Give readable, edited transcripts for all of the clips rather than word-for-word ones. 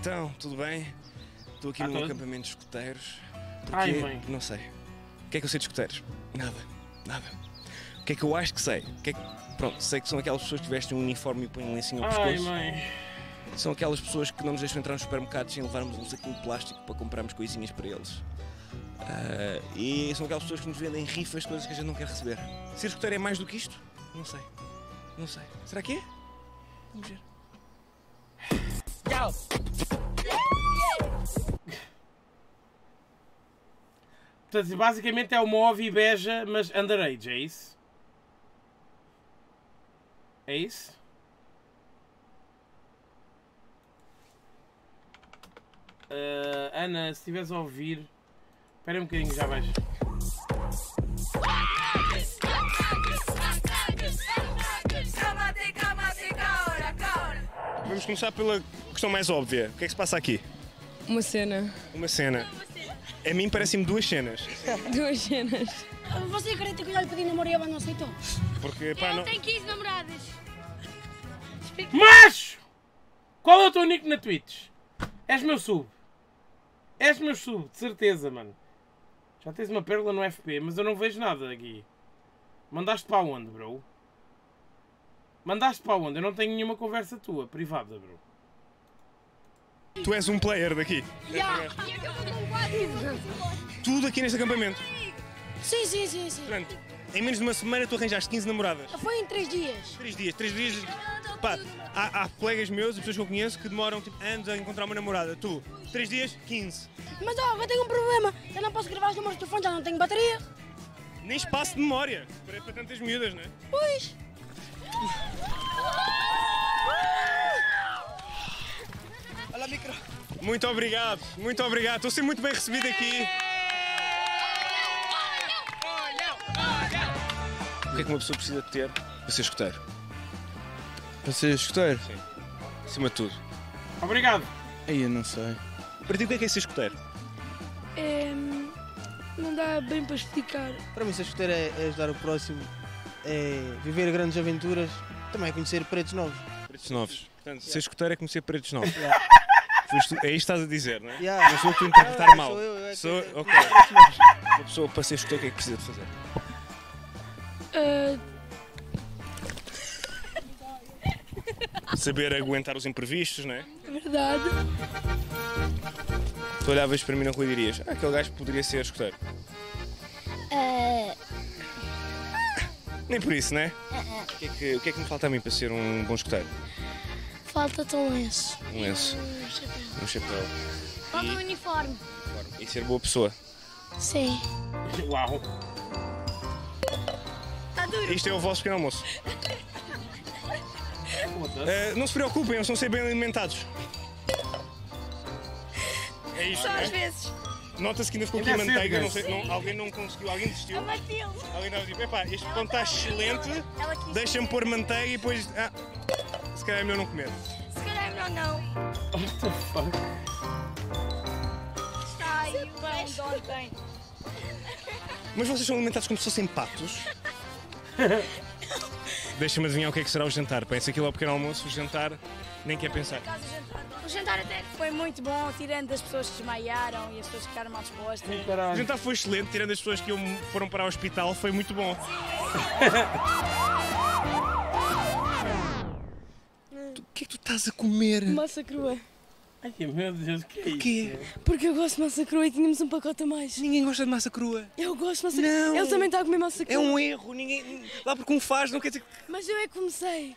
Então, tudo bem? Estou aqui num acampamento de escuteiros. Porque, não sei. O que é que eu sei de escuteiros? Nada, nada. O que é que eu acho que sei? O que é que... Pronto, sei que são aquelas pessoas que vestem um uniforme e põem um lencinho ao pescoço. São aquelas pessoas que não nos deixam entrar nos supermercados sem levarmos um saquinho de plástico para comprarmos coisinhas para eles. E são aquelas pessoas que nos vendem rifas de coisas que a gente não quer receber. Ser escuteiro é mais do que isto? Não sei. Não sei. Será que é? Vamos ver. Portanto, basicamente é uma ove beja, mas underage, é isso? É isso? Ana, se estiveres a ouvir... Espera um bocadinho, já vais. Vamos começar pela questão mais óbvia. O que é que se passa aqui? Uma cena. Uma cena. A mim parecem-me duas cenas. Duas cenas. Você acredita que eu já lhe pedi namoro e ela não aceitou? Porque, pá, não... Eu tenho 15 namoradas. Mas! Qual é o teu nick na Twitch? És meu sub. És meu sub, de certeza, mano. Já tens uma pérola no FP, mas eu não vejo nada aqui. Mandaste para onde, bro? Mandaste para onde? Eu não tenho nenhuma conversa tua, privada, bro. Tu és um player daqui. Yeah. Tudo aqui neste acampamento. Sim, sim, sim, sim. Pronto, em menos de uma semana tu arranjaste 15 namoradas. Foi em 3 dias. 3 dias, 3 dias. Pá, há colegas meus e pessoas que eu conheço que demoram tipo, anos a encontrar uma namorada. Tu, 3 dias, 15. Mas ó, eu tenho um problema. Eu não posso gravar os números do telefone, já não tenho bateria. Nem espaço de memória. Para tantas miúdas, não é? Pois. Olá, micro. Muito obrigado, muito obrigado. Estou a ser muito bem recebido aqui. O que é que uma pessoa precisa de ter para ser escuteiro? Para ser escuteiro? Sim. Acima de tudo. Obrigado. Aí eu não sei. Para ti, o que é ser escuteiro? É... Não dá bem para explicar. Para mim, ser escuteiro é ajudar o próximo. É viver grandes aventuras, também é conhecer pretos novos. Pretos novos. Portanto, ser escuteiro é conhecer pretos novos. Yeah. É isto que estás a dizer, não é? Yeah. Não sou tu a interpretar mal. Sou eu. Ok. Uma pessoa para ser escuteiro, o que é que precisa de fazer? Saber aguentar os imprevistos, não é? Verdade. Tu olhavas para mim na rua e dirias, aquele gajo poderia ser escuteiro. Nem por isso, né? O que é que me falta a mim para ser um bom escuteiro? Falta-te um lenço. Um lenço. Um chapéu. Falta um uniforme. E ser boa pessoa. Sim. Uau. Está duro. Isto é o vosso pequeno almoço. Não se preocupem, eles vão ser bem alimentados. É isto, só às vezes. Nota-se que ainda ficou aqui a manteiga, não sei, alguém não conseguiu, alguém desistiu. Alguém estava tipo, epá, este pão está excelente, deixa-me pôr manteiga e depois... Ah, se calhar é melhor não comer. Se calhar é melhor não. What the fuck? Está aí o pão de ontem. Mas vocês são alimentados como se fossem patos? Deixa-me adivinhar o que é que será o jantar. Pensa aquilo ao pequeno almoço, o jantar... Nem quer pensar. O jantar até foi muito bom, tirando as pessoas que desmaiaram e as pessoas que ficaram mal dispostas. O jantar foi excelente, tirando as pessoas que foram para o hospital, foi muito bom. O que é que tu estás a comer? Massa crua. Ai meu Deus, o que é isso? Porquê? Porque eu gosto de massa crua e tínhamos um pacote a mais. Ninguém gosta de massa crua. Eu gosto de massa crua. Ele também está a comer massa crua. É um erro, ninguém... Lá porque um faz, não quer dizer que... Mas eu é que comecei.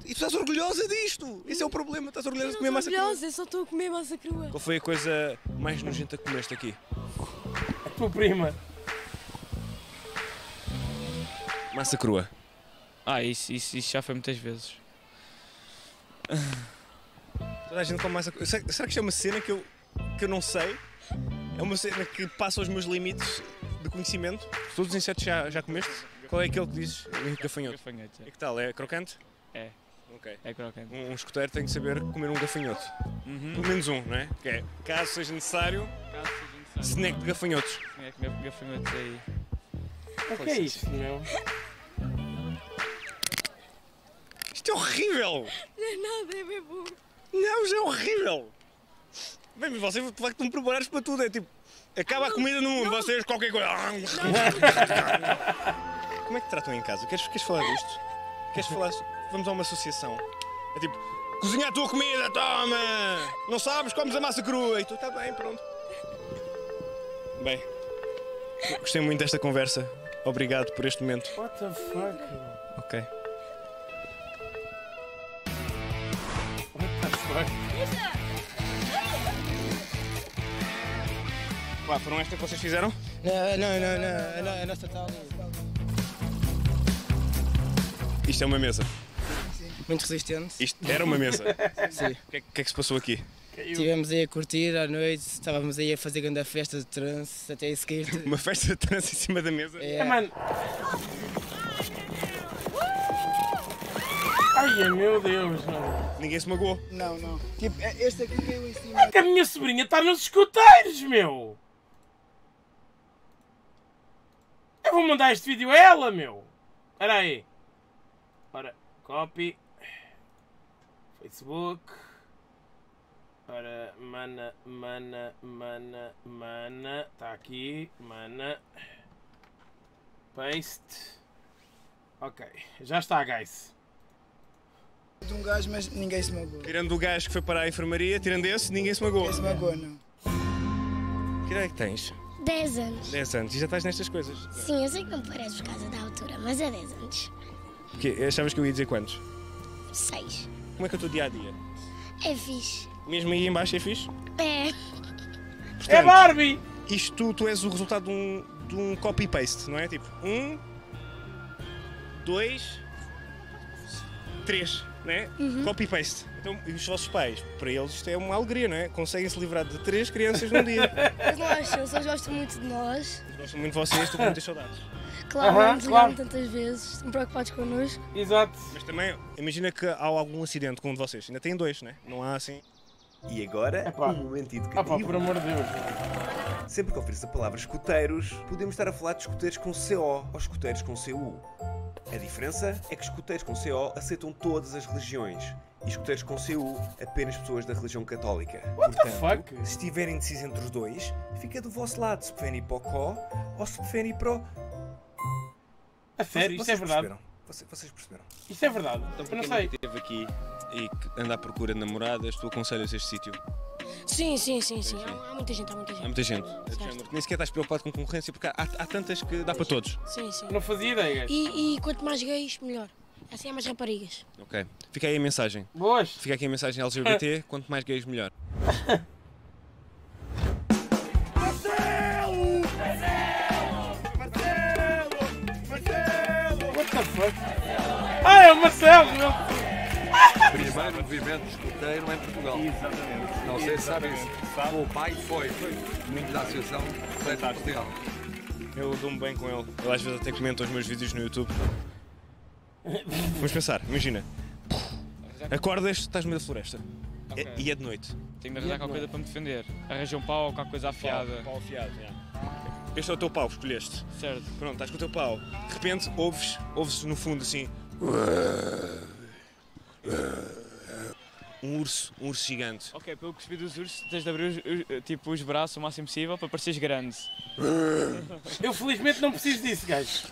E tu estás orgulhosa disto? Esse é o problema, estás orgulhosa de comer massa crua? Orgulhosa, eu só estou a comer massa crua. Qual foi a coisa mais nojenta que comeste aqui? A tua prima. Massa crua. Isso já foi muitas vezes. Toda a gente come massa crua. Será que isto é uma cena que eu não sei? É uma cena que passa os meus limites de conhecimento? Todos os insetos já comeste? Qual é aquele que dizes? Gafanhoto. E que tal? É crocante? É. Okay. É crocante. Um escuteiro tem que saber comer um gafanhoto. Uhum. Pelo menos um, não é? Que é, caso seja necessário, snack de gafanhotos. É, comer gafanhotos aí. O que é isto, meu? Isto é horrível! Não é nada, é bem burro. Não, isto é horrível! Bem, mas vocês de facto estão preparados para tudo, é tipo, acaba a comida no mundo, vocês qualquer coisa... Não. Como é que tratam em casa? Queres falar disto? Queres falar? Vamos a uma associação. É tipo, cozinha a tua comida, toma! Não sabes, comes a massa crua e tu está bem, pronto. Bem, gostei muito desta conversa. Obrigado por este momento. What the fuck? Ok. What the fuck? Pá, foram esta que vocês fizeram? Não, a nossa tal. Isto é uma mesa. Sim. Muito resistente. Isto era uma mesa. Sim. O que é que se passou aqui? Estivemos aí a curtir à noite, estávamos aí a fazer grande festa de trance, até a seguir. Uma festa de trance em cima da mesa? É. Mano. Ai, meu Deus, mano. Ninguém se magoou? Não. Tipo, este aqui caiu em cima. É que a minha sobrinha está nos escuteiros, meu! Eu vou mandar este vídeo a ela, meu! Espera aí. Ora, copy. Facebook. Ora, mana. Está aqui, mana. Paste. Ok, já está, guys. De um gajo, mas ninguém se magoou. Tirando o gajo que foi para a enfermaria, tirando esse, ninguém se magoou. Ninguém se magoou, não. Que idade é que tens? 10 anos. 10 anos. E já estás nestas coisas? Sim, eu sei que não pareces por causa da altura, mas é 10 anos. Porquê? Achavas que eu ia dizer quantos? 6. Como é que é o teu dia-a-dia? É fixe. Mesmo aí embaixo é fixe? É. Portanto, é Barbie! Isto tu és o resultado de um copy-paste, não é? Tipo, 1, 2, 3, né? Uhum. Copy-paste. Então, e os vossos pais, para eles isto é uma alegria, não é? Conseguem-se livrar de 3 crianças num dia. Eles gostam muito de nós. Eles gostam muito de vocês, estou com muitas saudades. Claro, nos ligam tantas vezes, estão preocupados connosco. Exato. Mas também, imagina que há algum acidente com um de vocês. Ainda tem 2, não é? Não há assim. E agora, um momento educativo. Por amor de Deus. Sempre que ofereço a palavra escuteiros, podemos estar a falar de escuteiros com CO ou escuteiros com CU. A diferença é que escuteiros com CO aceitam todas as religiões e escuteiros com CU apenas pessoas da religião católica. What the fuck? Se estiverem indecisos entre os dois, fica do vosso lado se preferem ir para o CO ou se preferem ir para o... A sério, isto é verdade. Vocês perceberam? Isto é verdade. Então, eu não sei. Esteve aqui e anda à procura de namoradas, tu aconselhas este sítio? Sim. Há muita gente, há muita gente. Nem sequer estás preocupado com concorrência, porque há tantas que dá para todos. Sim. Não fazia ideia. E quanto mais gays, melhor. Assim há mais raparigas. Ok. Fica aí a mensagem. Boas. Fica aqui a mensagem LGBT, quanto mais gays, melhor. Marcelo! What the fuck? Ah, é o Marcelo, meu! Primeiro movimento escoteiro em Portugal. Exatamente. Não sei se sabem isso. O pai foi muito da Associação de Portugal. Eu dou-me bem com ele. Ele às vezes até comenta os meus vídeos no YouTube. Vamos pensar, imagina. Acordas, estás no meio da floresta. Okay. E é de noite. Tenho de arranjar qualquer coisa para me defender. Arranja um pau ou qualquer coisa afiada. Pau afiado, okay. Este é o teu pau, escolheste. Certo. Pronto, estás com o teu pau. De repente ouves no fundo assim. Um urso gigante. Ok, pelo que percebi dos ursos, tens de abrir os braços o máximo possível para pareceres grande. Eu felizmente não preciso disso, gajo.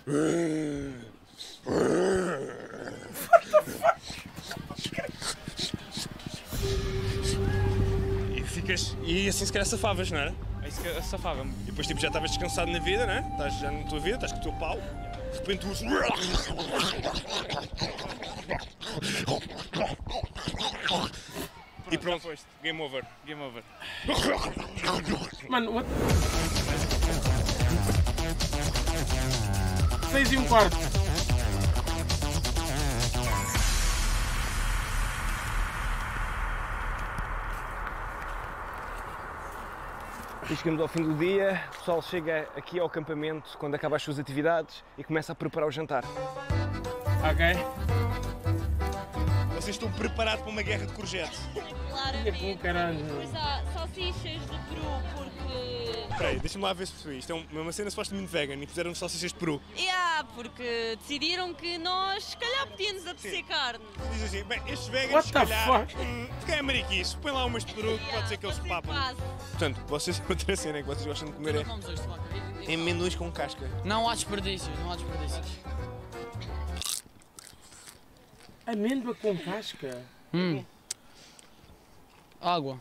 E assim se calhar safavas, não era? Aí se calhar safava-me. E depois tipo, já estavas descansado na vida, não é? Estás já na tua vida, estás com o teu pau. De repente o urso... E pronto, game over. Mano, what? 6 e um quarto. E chegamos ao fim do dia, o pessoal chega aqui ao acampamento quando acaba as suas atividades e começa a preparar o jantar. Ok. Vocês estão preparados para uma guerra de courgettes? Claramente. Pois há salsichas de peru, porque... Peraí, deixa-me lá ver se percebi. Isto é uma cena supostamente vegan e puseram salsichas de peru. Porque decidiram que nós, se calhar, podíamos apetecer carne. Diz assim, bem, estes veganos, se calhar, porque é mariquice, põe lá umas de peru, pode ser que eles papam. Portanto, vocês, outra cena que vocês gostam de comer é amendoins com casca. Não há desperdícios, não há desperdícios. Amêndoa com casca? Água.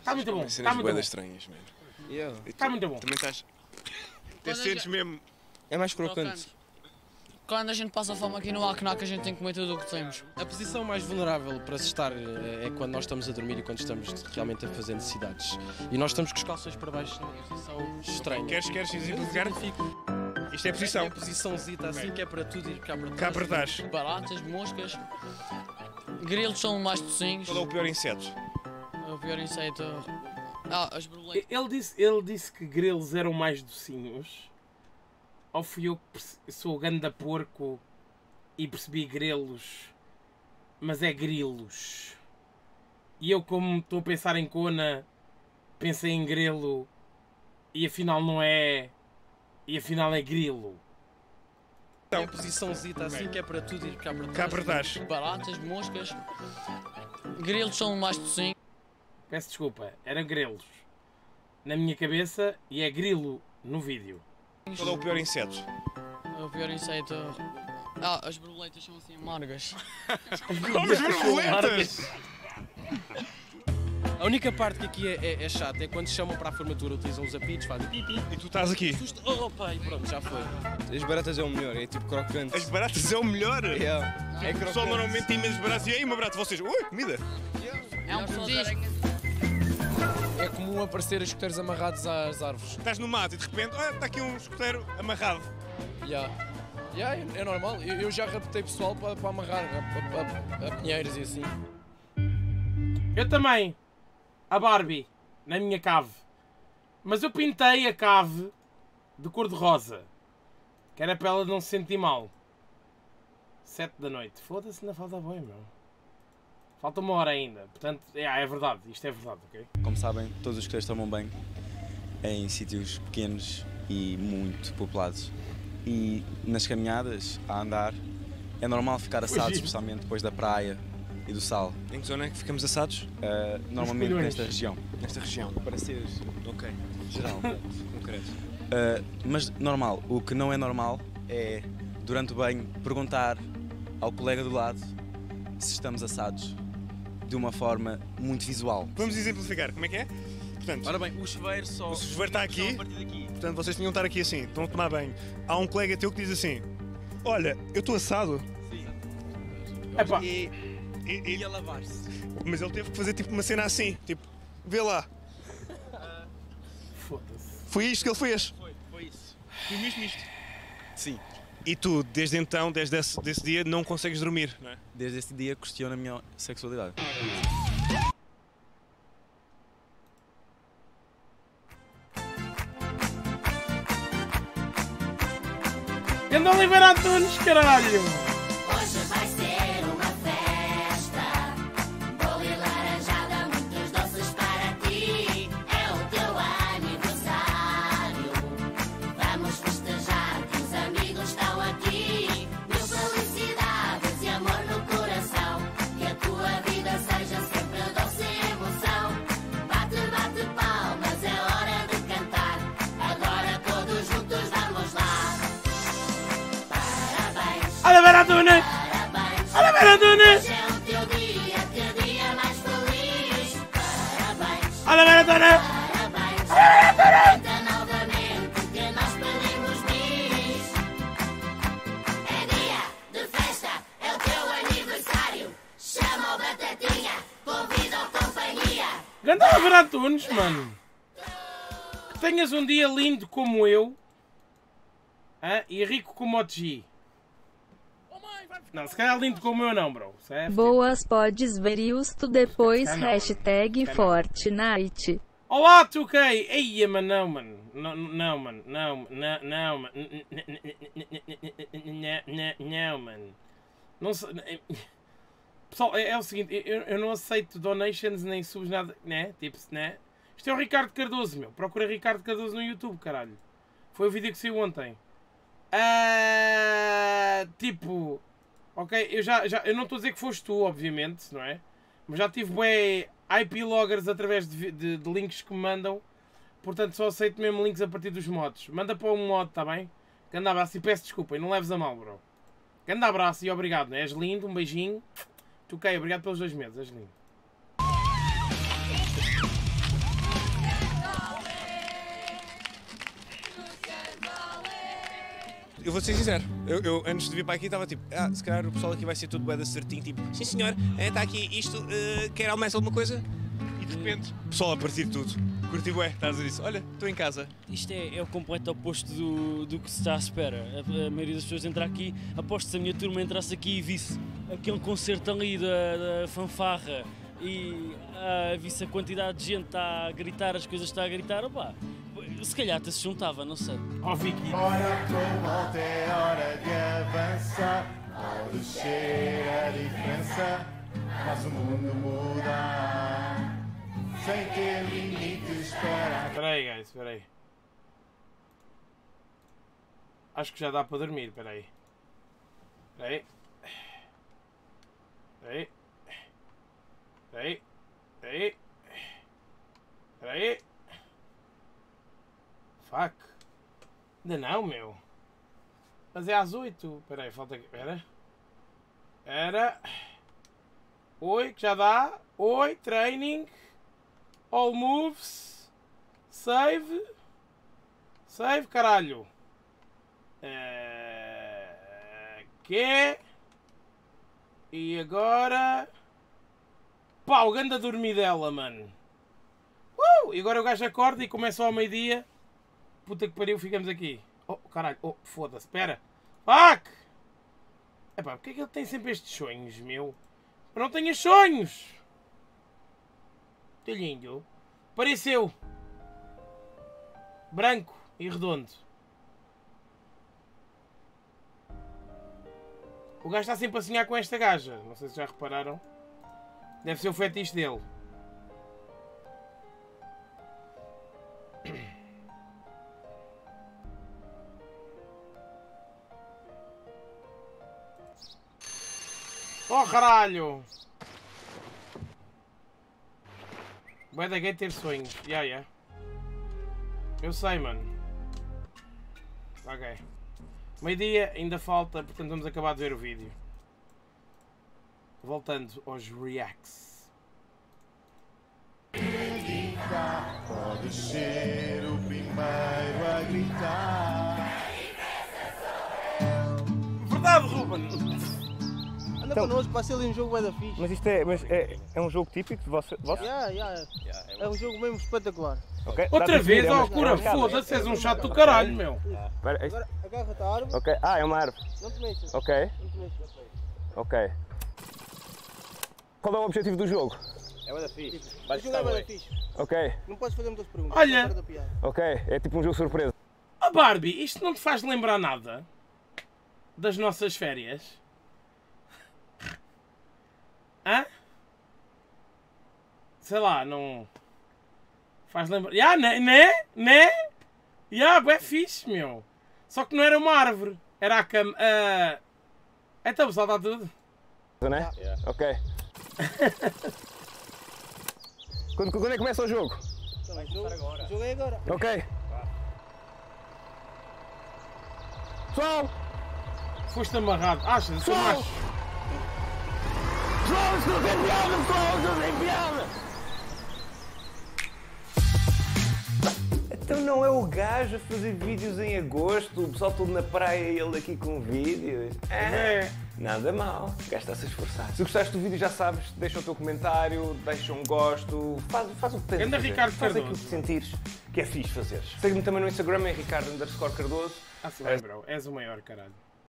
Está muito bom. Cenas boedas estranhas mesmo. Está muito bom. Também estás... Até sentes mesmo... É mais crocante. Quando a gente passa fome aqui no Alconac, a gente tem que comer tudo o que temos. A posição mais vulnerável para se estar é quando nós estamos a dormir e quando estamos realmente a fazer necessidades. E nós estamos com os calções para baixo, numa posição estranha. Queres exemplificar? Isto é posição. É a posiçãozita assim, que é para tudo ir cá para trás. Cá para trás. Baratas, moscas, grilos são mais docinhos. Qual é o pior inseto? O pior inseto... as borboletas. Ele disse que grilos eram mais docinhos. Ou fui eu que sou ganda porco e percebi grelos, mas é grilos. E eu, como estou a pensar em cona, pensei em grelo e afinal não é, e afinal é grilo. É uma posiçãozita assim que é para tudo ir cá para trás. Cá para trás. Baratas, moscas, grelos são mais docinhos. Peço desculpa, eram grelos na minha cabeça e é grilo no vídeo. Qual é o pior inseto? O pior inseto... as borboletas são assim amargas. Como as borboletas? A única parte que aqui é chata é quando chamam para a formatura, utilizam os apitos, fazem pipi. E tu estás aqui? Oh pai, pronto, já foi. As baratas é o melhor, é tipo crocante. As baratas é o melhor? É crocante. O pessoal normalmente tem menos baratas e aí uma barata, vocês... Ui, comida! É um prodígio. É comum aparecer escuteiros amarrados às árvores. Estás no mato e de repente, olha, está aqui um escuteiro amarrado. É normal. Eu já rapetei pessoal para amarrar a pinheiros e assim. Eu também. A Barbie, na minha cave. Mas eu pintei a cave de cor de rosa. Que era para ela não se sentir mal. 7 da noite. Foda-se, ainda falta bem, meu. Falta uma hora ainda, portanto, é verdade, isto é verdade, ok? Como sabem, todos os escuteiros tomam banho em sítios pequenos e muito populados. E nas caminhadas, a andar, é normal ficar assados, especialmente depois da praia e do sal. Em que zona é que ficamos assados? Normalmente nesta região. Nesta região? Para seres... Ok. Geral. Concreto. Mas normal, o que não é normal é, durante o banho, perguntar ao colega do lado se estamos assados. De uma forma muito visual. Vamos exemplificar, como é que é? Portanto, ora bem, o chuveiro só... O chuveiro está aqui, portanto vocês tinham de estar aqui assim, estão a tomar banho. Há um colega teu que diz assim, olha, eu estou assado. Sim. Epá. E a lavar-se. Mas ele teve que fazer tipo uma cena assim, tipo, vê lá. Foda-se. Foi isto que ele fez? Foi isso. Foi mesmo isto? Sim. E tu, desde então, desde esse dia, não consegues dormir, não é? Desde esse dia, questiono a minha sexualidade. Anda a liberar Antunes, caralho! Hoje vai ser uma festa. Bolo e laranjada, muitos doces para ti. É o teu aniversário. Vamos festejar que os amigos estão. Parabéns! É o teu dia mais feliz. Parabéns! Olha, Maradona! Parabéns! Olha, Maradona! Canta novamente o que nós pedimos bis. É dia de festa, é o teu aniversário. Chama o Batatinha, convida a companhia. Grande Alvarado Tunes, mano! Que tenhas um dia lindo como eu e rico como o G. Não, se calhar lindo como eu não, bro. É boas, podes ver isto depois, hashtag Fortnite. Olá, 2K! Eia, mas não, mano. Não, mano. Não, mano. Não, mano. Não sei... Pessoal, é o seguinte, eu não aceito donations nem subs nada, né? Tipo, né? Isto é o Ricardo Cardoso, meu. Procura Ricardo Cardoso no YouTube, caralho. Foi o vídeo que saiu ontem. Tipo... Ok, eu não estou a dizer que foste tu, obviamente, não é? Mas já tive bué IP loggers através de links que me mandam. Portanto, só aceito mesmo links a partir dos mods. Manda para um mod, tá bem? Grande abraço e peço desculpa, e não leves a mal, bro. Grande abraço e obrigado, né? És lindo, um beijinho. Ok, obrigado pelos 2 meses, és lindo. Eu vou ser sincero, eu antes de vir para aqui estava tipo, se calhar o pessoal aqui vai ser tudo bué certinho, tipo, sim senhor, está aqui isto, quer mais alguma coisa? E de repente, pessoal a partir de tudo, curti bué, estás a dizer, olha, estou em casa. Isto é o completo oposto do que se está à espera, a maioria das pessoas entra aqui, aposto se a minha turma entrasse aqui e visse aquele concerto ali da fanfarra e visse a quantidade de gente a gritar, as coisas que está a gritar, opá. Se calhar até se juntava, não sei. Ó Vicky. Ora volta, é hora de avançar. Pode ser a diferença, mas o mundo muda sem ter limites para... Espera aí, guys, espera aí. Acho que já dá para dormir, espera aí. Espera aí. Espera aí. Espera aí. Espera aí. Espera aí. Fuck. Ainda não, meu. Mas é às 8. Espera aí, falta aqui. Era. Oi, que já dá. Oi, training. All moves. Save. Save, caralho. Que? E agora? Pá, o ganda dormidela, mano. E agora o gajo acorda e começa ao meio-dia. Puta que pariu, ficamos aqui. Oh, caralho. Oh, foda-se. Espera. Fuck! Epá, porque é que ele tem sempre estes sonhos, meu? Eu não tenho sonhos! Que lindo. Pareceu. Branco e redondo. O gajo está sempre a sonhar com esta gaja. Não sei se já repararam. Deve ser o fetiche dele. Oh, caralho! Vai da gay ter sonhos. Yeah. Eu sei, mano. Ok. Meio-dia ainda falta, portanto vamos acabar de ver o vídeo. Voltando aos reacts. Pode ser o primeiro a gritar. Verdade, Ruben! Então, para nós, passei ali um jogo bué da fixe. Mas isto é um jogo típico de vocês? É um jogo mesmo espetacular. Okay. Outra vez, ó, cura, foda-se, és um chato do caralho, meu. Agora agarra-te a árvore. Okay. Ah, é uma árvore. Não te mexas. Ok. Não te mexas. Ok. Qual é o objetivo do jogo? É bué da fixe. O jogo é bué da fixe. Ok. Não podes fazer muitas perguntas. Olha. Ok, é tipo um jogo surpresa. Oh Barbie, isto não te faz lembrar nada das nossas férias? Hã? Sei lá, não... Faz lembrar... Né? É fixe, meu. Só que não era uma árvore. Era a cama... Então, pessoal, está tudo. Né? Yeah. Ok. Quando é que começa o jogo? Vai começar agora. O jogo é agora. Ok. Pessoal! Foste amarrado. Achas? Sou macho. Drones do Indiana! Drones do Indiana! Então não é o gajo a fazer vídeos em agosto, o pessoal todo na praia e ele aqui com vídeos. Nada mal, o gajo está-se a esforçar. Se gostaste do vídeo já sabes, deixa o teu comentário, deixa um gosto, faz o que tens a fazer. Faz aquilo que sentires que é fixe fazeres. Segue-me também no Instagram, é Ricardo _Cardoso. Ah, sim, bro, és o maior, caralho.